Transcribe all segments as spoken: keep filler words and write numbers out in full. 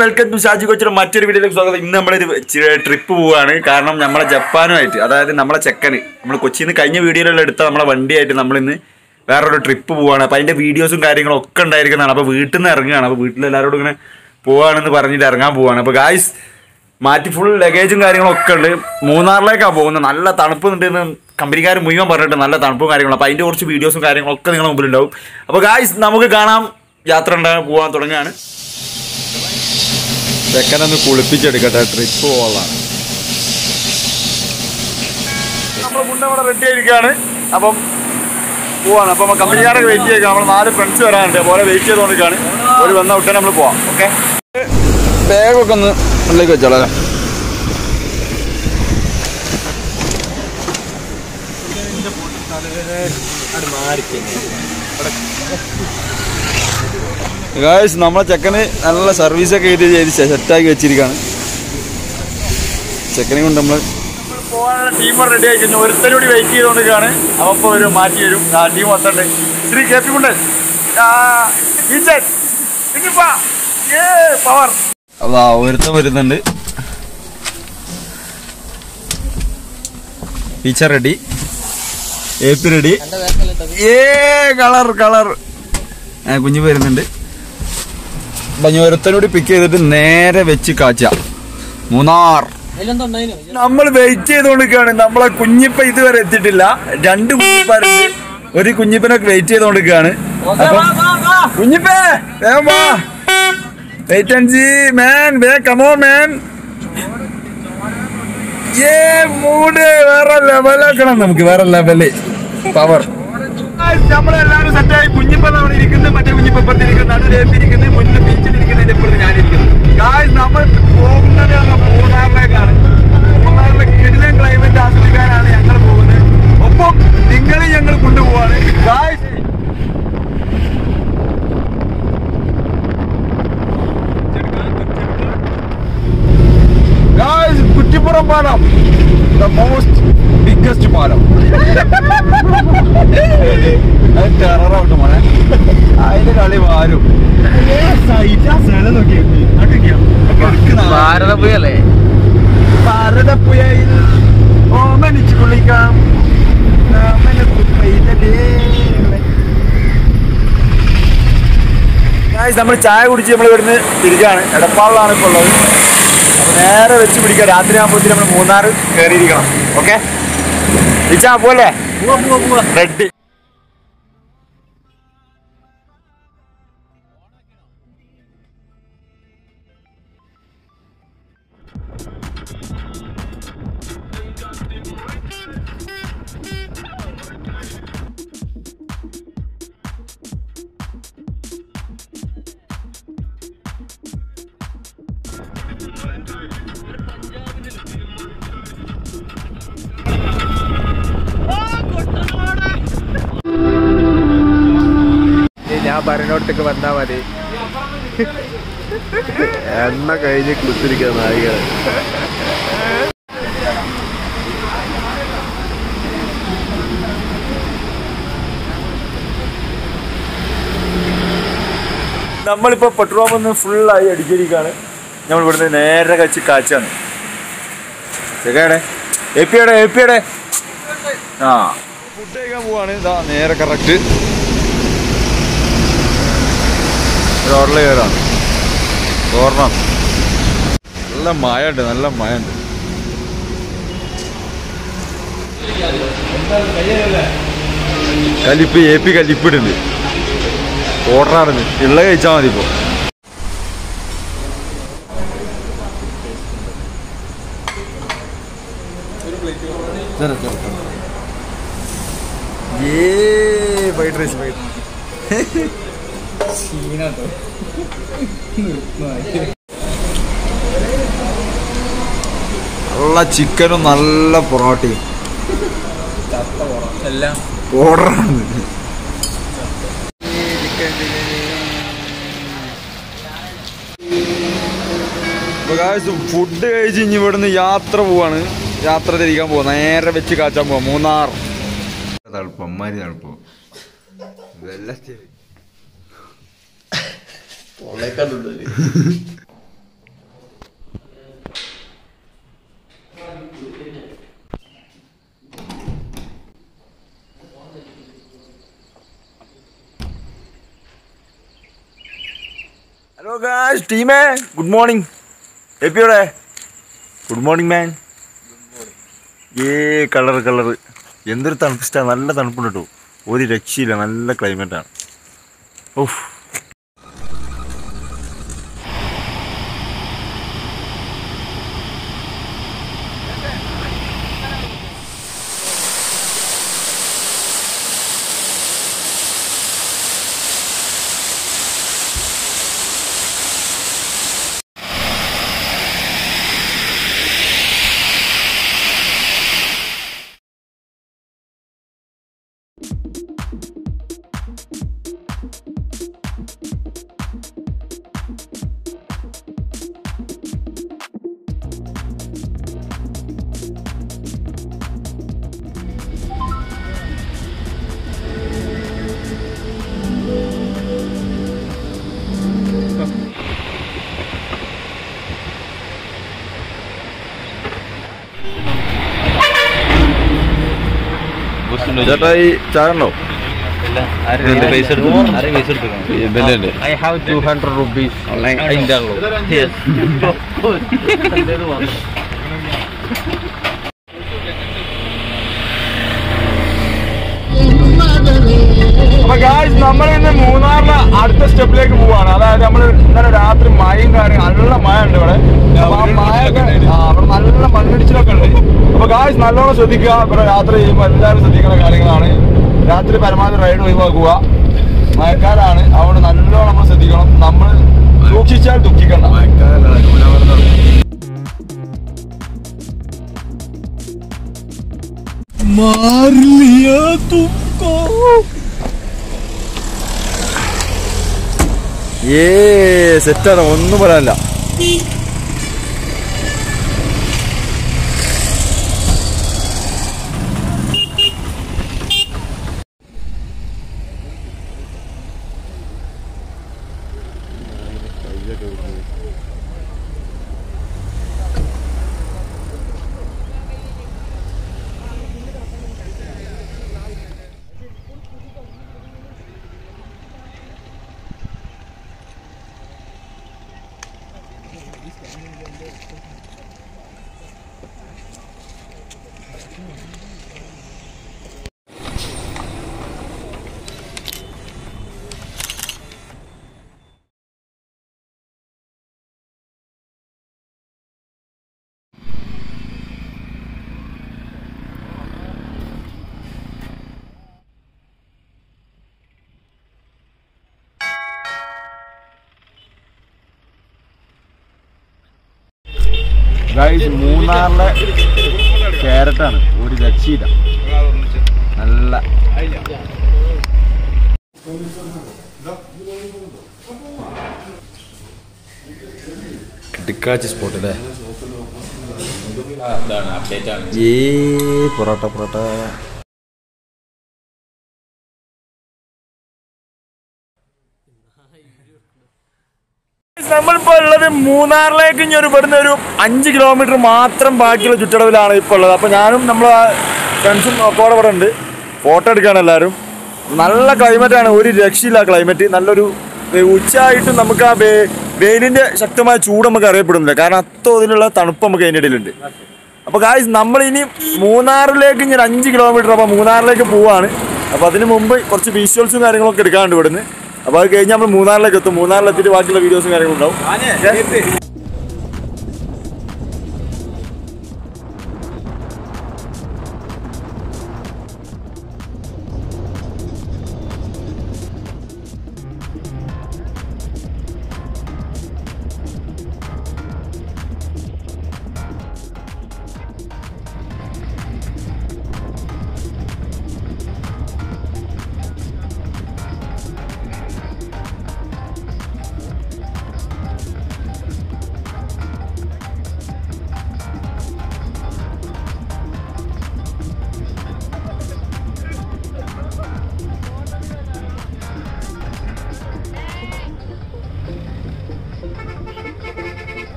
Welcome to Shaji കോച്ചിയുടെ മറ്റൊരു വീഡിയോയിലേക്ക് സ്വാഗതം. ഇന്ന് നമ്മൾ ട്രിപ്പ് പോവുകയാണ്. കാരണം നമ്മളെ ജപ്പാനുമായിട്ട്, അതായത് നമ്മളെ ചെക്കന്, നമ്മൾ കൊച്ചിയിൽ നിന്ന് കഴിഞ്ഞ വീഡിയോയിലെല്ലാം എടുത്ത നമ്മളെ വണ്ടിയായിട്ട് നമ്മളിന്ന് വേറൊരു ട്രിപ്പ് പോവുകയാണ്. അപ്പോൾ അതിൻ്റെ വീഡിയോസും കാര്യങ്ങളും ഒക്കെ ഉണ്ടായിരിക്കുന്നതാണ്. അപ്പോൾ വീട്ടിൽ നിന്ന് ഇറങ്ങുകയാണ്. അപ്പോൾ വീട്ടിലെല്ലാവരോടും ഇങ്ങനെ പോവുകയാണെന്ന് പറഞ്ഞിട്ട് ഇറങ്ങാൻ പോവുകയാണ്. അപ്പോൾ ഗായ്സ് മാറ്റി ഫുൾ ലഗേജും കാര്യങ്ങളൊക്കെ ഉണ്ട്. മൂന്നാറിലേക്കാണ് പോകുന്നത്. നല്ല തണുപ്പുണ്ടെന്ന് കമ്പനിക്കാർ മുഴുവൻ പറഞ്ഞിട്ട് നല്ല തണുപ്പും കാര്യങ്ങളും. അപ്പോൾ അതിൻ്റെ കുറച്ച് വീഡിയോസും കാര്യങ്ങളൊക്കെ നിങ്ങളുടെ മുമ്പിലുണ്ടാവും. അപ്പോൾ ഗായ്സ് നമുക്ക് കാണാം. യാത്ര ഉണ്ടാകാൻ പോകാൻ തുടങ്ങുകയാണ്. ചെക്കനൊന്ന് കുളിപ്പിച്ചെടുക്കട്ടെ, ട്രിപ്പ് പോകാനാണ്. നമ്മൾ മുന്നവിടെ റെഡി ആയിരിക്കുകയാണ്. അപ്പം പോവാണ്. അപ്പം കമ്പനിക്കാരൊക്കെ വെയിറ്റ് ചെയ്യുക. നമ്മൾ നാല് ഫ്രണ്ട്സ് വരാനുണ്ട്. അതുപോലെ വെയിറ്റ് ചെയ്തുകൊണ്ടിരിക്കുകയാണ്. ഒരു വന്ന ഉടനെ നമ്മൾ പോവാം. ഓക്കെ, ബാഗൊക്കെ ഒന്ന് ഉള്ളിലേക്ക് വെച്ചോളാം. ഗായ്സ് നമ്മളെ ചെക്കന് നല്ല സർവീസൊക്കെ ഇത് ചെയ്ത് സെറ്റാക്കി വെച്ചിരിക്കുകയാണ്. ചെക്കനെ കൊണ്ട് നമ്മൾ പോകാനുള്ള ടീമർ റെഡി ആയി കഴിഞ്ഞു. ഒരുത്തരും കൂടി വെയിറ്റ് ചെയ്തുകൊണ്ടിരിക്കുകയാണ്. അപ്പോൾ ഒരു മാറ്റി വരും. ആ ടീം വന്നിട്ടുണ്ട്. ഇത്തിരി കയറ്റിക്കൊണ്ട് പവർ അതാ ഒരുത്തം വരുന്നുണ്ട്. Teacher ready, A P ready, ഏ കളർ കളർ കുഞ്ഞു വരുന്നുണ്ട്. അപ്പം ഒരുത്തനോട് പിക്ക് ചെയ്തിട്ട് നേരെ വെച്ച് കാച്ച മൂന്നാർ. നമ്മൾ വെയിറ്റ് ചെയ്തുകൊണ്ടിരിക്കുകയാണ്. നമ്മളെ കുഞ്ഞിപ്പ ഇതുവരെ എത്തിയിട്ടില്ല. രണ്ട് കുഞ്ഞിപ്പാരുണ്ട്. ഒരു കുഞ്ഞിപ്പനൊക്കെ വെയിറ്റ് ചെയ്തുകൊണ്ടിരിക്കുകയാണ്. അപ്പം കുഞ്ഞിപ്പേ വേഗം വാ. Wait and see man. വേ കമോ മാൻ. ഏ മൂഡ് വേറെ ലെവലാക്കണം. നമുക്ക് വേറെ ലെവല് പവർ. നമ്മളെല്ലാവരും സെറ്റായി. കുഞ്ഞിപ്പ നമ്മൾ ഇരിക്കുന്നത്, മറ്റേ കുഞ്ഞിപ്പത്തിരിക്കുന്നത്, അത് ലേപ്പിരിക്കുന്നത്, മുന്നിൽ ബീച്ചിലിരിക്കുന്നതിന്റെ ഇപ്പോഴും ഞാനിരിക്കുന്നത്. നമ്മൾ പോകുന്നത് മൂന്നാറിലേക്കാണ്. മൂന്നാറിലെ കിടിലൻ ക്ലൈമറ്റ് ആസ്വദിക്കാനാണ് ഞങ്ങൾ പോകുന്നത്. ഒപ്പം നിങ്ങളെ ഞങ്ങൾ കൊണ്ടുപോവാണ്. കുറ്റിപ്പുറം പാലം, ദ മോസ്റ്റ് ബിഗ്ഗസ്റ്റ് പാലം. ടെററാവട്ടെ മോനെ, അതിന്റെ കളി വാരും. ഭാരതപ്പുഴല്ലേ, ഭാരതപ്പുഴയിൽ ഓമനിച്ചു കുളിക്കാം. നമ്മൾ ചായ കുടിച്ച് നമ്മൾ ഇവിടുന്ന് തിരിച്ചാണ്. എടപ്പാളിലാണ് ഇപ്പോൾ ഉള്ളത്. അപ്പൊ നേരെ വെച്ച് പിടിക്കാം. രാത്രി ആകുമ്പോഴത്തേക്ക് നമ്മൾ മൂന്നാർ കയറിയിരിക്കണം. ഓക്കെ ഇച്ചാ പോലെ റെഡ്. ഞാൻ പറഞ്ഞോടത്തേക്ക് വന്നാ മതി. എണ്ണ കഴിഞ്ഞ് കുളിച്ചിരിക്കുക നായിക. നമ്മളിപ്പോ പെട്രോൾ പമ്പ് ഫുള്ളായി അടിച്ചിരിക്കുകയാണ്. നമ്മൾ ഇവിടുന്ന് നേരെ കച്ചി കാച്ചാണ്. ചെക്കടെ എപ്പിയുടെ എപ്പിയുടെ ആ ഫുഡ് കഴിക്കാൻ പോവാണ്. ഇതാ നേരെ കറക്റ്റ് റോഡിൽ കയറാണ്. തോരണം നല്ല മഴ ഉണ്ട്, നല്ല മഴ ഉണ്ട്. കലിപ്പ് എ പി കലിപ്പിടുണ്ട്. ഓർഡറാണ് ഇള്ള കഴിച്ചാൽ മതി. ഇപ്പോൾ ഫ്രൈഡ് റൈസ് നല്ല ചിക്കനും നല്ല പൊറോട്ടയും ഓർഡറാണ്. ഫുഡ് കഴിച്ച് ഇനി ഇവിടുന്ന് യാത്ര പോവാണ്. യാത്ര തിരിക്കാൻ പോവാ. നേരെ വെച്ച് കാച്ചാൻ പോവാ മൂന്നാർ. തണുപ്പമാരി തണുപ്പോ വെള്ള हेलो गाइस टीम है, गुड मॉर्निंग। हैप्पी हो रहा है? Good morning man. ये कलर कलर എന്തൊരു തണുപ്പാണ്, നല്ല തണുപ്പുണ്ട് കേട്ടോ, ഒരു രക്ഷയില്ല, നല്ല ക്ലൈമറ്റ് ആണ്। ഓഫ് I charno I have two hundred rupees online in Dalo, yes. Appa guys nammal inne Munnarla adutha step like povana, adayathu nammal innale raatri mayum karyam alla maya undu ivade, appa maya avada nalla mannadichilokka undu। അപ്പോൾ guys നല്ലോണം ശ്രദ്ധിക്കുക, ഇവിടെ രാത്രി ചെയ്യുമ്പോൾ എല്ലാവരും ശ്രദ്ധിക്കുന്ന കാര്യങ്ങളാണ്। രാത്രി പരമാവധി റൈഡ് ഒഴിവാക്കുക, മഴക്കാലാണ്, അതുകൊണ്ട് നല്ലോണം നമ്മൾ ശ്രദ്ധിക്കണം, നമ്മൾ സൂക്ഷിച്ചാൽ ദുഃഖിക്കണ്ട। ഏ സെറ്റാണ്, ഒന്നും പറയാനില്ല। ഗൈസ് മൂന്നാറിലെ ക്യാരറ്റാണ്, ഒരു രക്ഷയില്ല, നല്ല കിടക്കാച്ച സ്പോട്ട് അല്ലേ। ഏ പൊറോട്ട പൊറോട്ട നമ്മളിപ്പോൾ ഉള്ളത് മൂന്നാറിലേക്ക് ഇനി ഒരു ഇവിടുന്ന് ഒരു അഞ്ച് കിലോമീറ്റർ മാത്രം ബാക്കിയുള്ള ചുറ്റളവിലാണ് ഇപ്പോൾ ഉള്ളത്। അപ്പോൾ ഞാനും നമ്മളെ ഫ്രണ്ട്സും ഒക്കോടെ ഇവിടെ ഉണ്ട്, ഫോട്ടോ എടുക്കുകയാണ് എല്ലാവരും। നല്ല ക്ലൈമറ്റാണ്, ഒരു രക്ഷയില്ല ക്ലൈമറ്റ്, നല്ലൊരു ഉച്ചയായിട്ടും നമുക്ക് ആ വെയിലിൻ്റെ ശക്തമായ ചൂട് നമുക്ക് അറിയപ്പെടുന്നില്ല, കാരണം അത്തോതിലുള്ള തണുപ്പ് നമുക്ക് അതിൻ്റെ ഇടയിലുണ്ട്। അപ്പോൾ ഗായ്സ് നമ്മളിനി മൂന്നാറിലേക്ക് ഇനി ഒരു അഞ്ച് കിലോമീറ്റർ അപ്പോൾ മൂന്നാറിലേക്ക് പോവാണ്। അപ്പോൾ അതിന് മുമ്പ് കുറച്ച് വിഷ്വൽസും കാര്യങ്ങളൊക്കെ എടുക്കാണ്ട് ഇവിടുന്ന്, അപ്പോൾ അത് കഴിഞ്ഞ് നമ്മൾ മൂന്നാറിലേക്ക് എത്തും, മൂന്നാറിലെത്തിയിട്ട് ബാക്കിയുള്ള വീഡിയോസും കാര്യങ്ങളുണ്ടാവും।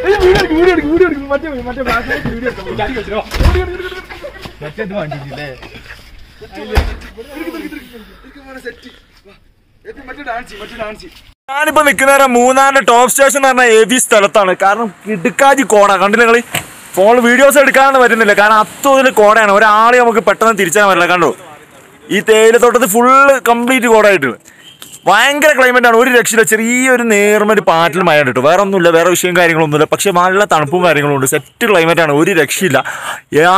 മൂന്നാറിന്റെ ടോപ്പ് സ്റ്റേഷൻ എന്ന് പറഞ്ഞ എവി സ്ഥലത്താണ്. കാരണം കിടുക്കാജി കോട കണ്ടില്ല നിങ്ങള്. ഫോൺ വീഡിയോസ് എടുക്കാനാണ് പറ്റുന്നില്ല, കാരണം അത്തൊരു കോടയാണ്. ഒരാളെ നമുക്ക് പെട്ടെന്ന് തിരിച്ചാൻ പറ്റില്ല. കണ്ടോ ഈ തേയിലത്തോട്ടത്തിൽ ഫുള്ള് കംപ്ലീറ്റ് കോടായിട്ട് ഭയങ്കര ക്ലൈമറ്റ് ആണ്. ഒരു രക്ഷയില്ല. ചെറിയൊരു നേർമൊരു പാറ്റിൽ മഴ കിട്ടും. വേറെ ഒന്നുമില്ല, വേറെ വിഷയം കാര്യങ്ങളൊന്നുമില്ല. പക്ഷെ നല്ല തണുപ്പും കാര്യങ്ങളും ഉണ്ട്. സെറ്റ് ക്ലൈമറ്റ് ആണ്, ഒരു രക്ഷയില്ല.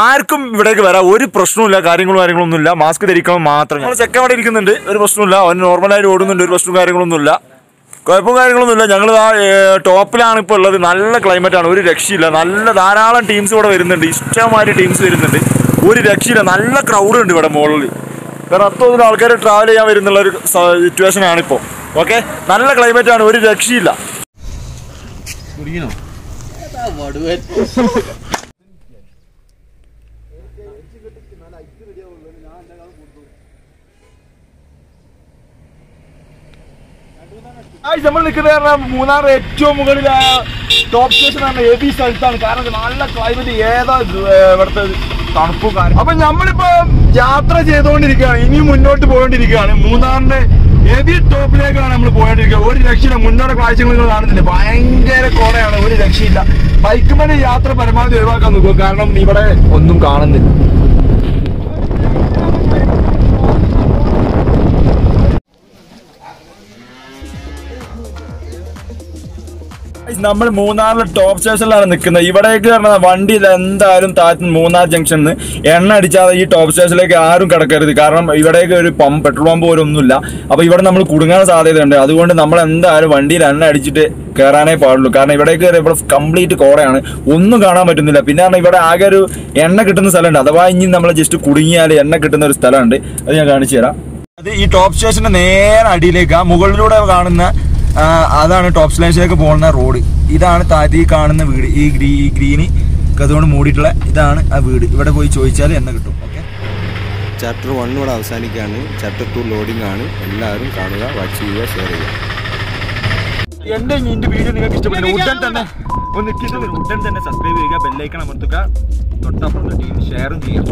ആർക്കും ഇവിടേക്ക് വരാം, ഒരു പ്രശ്നമില്ല. കാര്യങ്ങളും കാര്യങ്ങളൊന്നുമില്ല. മാസ്ക് ധരിക്കണം മാത്രം. നമ്മൾ ചെക്കൻ അവിടെ ഇരിക്കുന്നുണ്ട്, ഒരു പ്രശ്നമില്ല. അവൻ നോർമലായിട്ട് ഓടുന്നുണ്ട്, ഒരു പ്രശ്നവും കാര്യങ്ങളൊന്നുമില്ല. കുഴപ്പം കാര്യങ്ങളൊന്നുമില്ല. ഞങ്ങൾ ആ ടോപ്പിലാണ് ഇപ്പോൾ ഉള്ളത്. നല്ല ക്ലൈമറ്റാണ്, ഒരു രക്ഷയില്ല. നല്ല ധാരാളം ടീംസ് ഇവിടെ വരുന്നുണ്ട്, ഇഷ്ടമായിട്ട് ടീംസ് വരുന്നുണ്ട്, ഒരു രക്ഷയില്ല. നല്ല ക്രൗഡുണ്ട് ഇവിടെ മുകളിൽ. കാരണം അത്തൊന്നും ആൾക്കാർ ട്രാവൽ ചെയ്യാൻ വരുന്നുള്ള ഒരു സിറ്റുവേഷൻ ആണിപ്പോൾ. ഓക്കെ, നല്ല ക്ലൈമറ്റാണ്, ഒരു രക്ഷയില്ല. നമ്മൾ നിൽക്കുന്നത് കാരണം മൂന്നാർ ഏറ്റവും മുകളിൽ ടോപ്പ് സ്റ്റേഷൻ ആണ്. എബി സ്ഥലത്താണ്. കാരണം നല്ല ക്ലൈമറ്റ്, ഏതാ ഇവിടുത്തെ തണുപ്പും കാര്യം. അപ്പൊ നമ്മളിപ്പോ യാത്ര ചെയ്തുകൊണ്ടിരിക്കുകയാണ്, ഇനി മുന്നോട്ട് പോയിക്കൊണ്ടിരിക്കുകയാണ്. മൂന്നാറിന്റെ എബി ടോപ്പിലേക്കാണ് നമ്മൾ പോയിക്കൊണ്ടിരിക്കുക. ഒരു രക്ഷയില്ല. മുന്നോട്ട് കാഴ്ചകൾ കാണുന്നില്ല, ഭയങ്കര കോടയാണ്, ഒരു രക്ഷയില്ല. ബൈക്ക് മേലെ യാത്ര പരമാവധി ഒഴിവാക്കാൻ നോക്കുക, കാരണം ഇവിടെ ഒന്നും കാണുന്നില്ല. നമ്മൾ മൂന്നാറിലെ ടോപ്പ് സ്റ്റേഷനിലാണ് നിൽക്കുന്നത്. ഇവിടേക്ക് പറഞ്ഞാൽ വണ്ടി എന്തായാലും താഴത്ത് മൂന്നാർ ജംഗ്ഷനിൽ നിന്ന് എണ്ണ അടിച്ചാൽ ഈ ടോപ്പ് സ്റ്റേഷനിലേക്ക് ആരും കിടക്കരുത്. കാരണം ഇവിടേക്ക് ഒരു പമ്പ്, പെട്രോൾ പമ്പ് പോലും ഒന്നുമില്ല. അപ്പോൾ ഇവിടെ നമ്മൾ കുടുങ്ങാൻ സാധ്യതയുണ്ട്. അതുകൊണ്ട് നമ്മൾ എന്തായാലും വണ്ടിയിൽ എണ്ണ അടിച്ചിട്ട് കയറാനേ പാടുള്ളൂ. കാരണം ഇവിടേക്ക് കയറി ഇവിടെ കംപ്ലീറ്റ് കോടയാണ്, ഒന്നും കാണാൻ പറ്റുന്നില്ല. പിന്നെ പറഞ്ഞാൽ ഇവിടെ ആകെ ഒരു എണ്ണ കിട്ടുന്ന സ്ഥലമുണ്ട്. അഥവാ ഇനി നമ്മൾ ജസ്റ്റ് കുടുങ്ങിയാൽ എണ്ണ കിട്ടുന്ന ഒരു സ്ഥലമുണ്ട്, അത് ഞാൻ കാണിച്ചു തരാം. അത് ഈ ടോപ്പ് സ്റ്റേഷൻ്റെ നേരെ അടിയിലേക്ക് ആ മുകളിലൂടെ കാണുന്ന അതാണ് ടോപ്പ് സ്ലേഷിലേക്ക് പോകുന്ന റോഡ്. ഇതാണ് താഴത്ത് ഈ കാണുന്ന വീട്, ഈ ഗ്രീ ഈ ഗ്രീന് അതുകൊണ്ട് മൂടിയിട്ടുള്ള ഇതാണ് ആ വീട്. ഇവിടെ പോയി ചോദിച്ചാൽ എണ്ണ കിട്ടും. ഓക്കെ, ചാപ്റ്റർ വൺ ഇവിടെ അവസാനിക്കുകയാണ്. ചാപ്റ്റർ ടു ലോഡിംഗ് ആണ്. എല്ലാവരും കാണുക, വാച്ച് ചെയ്യുക, ഷെയർ ചെയ്യുക. എൻ്റെ എൻ്റെ വീഡിയോ നിങ്ങൾക്ക് ഇഷ്ടപ്പെടുന്നു ഉടൻ തന്നെ ഒന്ന് ഇഷ്ടപ്പെടും ഉടൻ തന്നെ സബ്സ്ക്രൈബ് ചെയ്യുക, ബെല്ലൈക്കൺ അമർത്തുക, തൊട്ടപ്പുറം ടീം ഷെയറും ചെയ്യുക.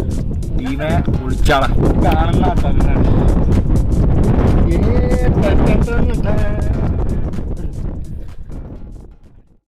ടീമെ ഒളിച്ചാള കാണുന്ന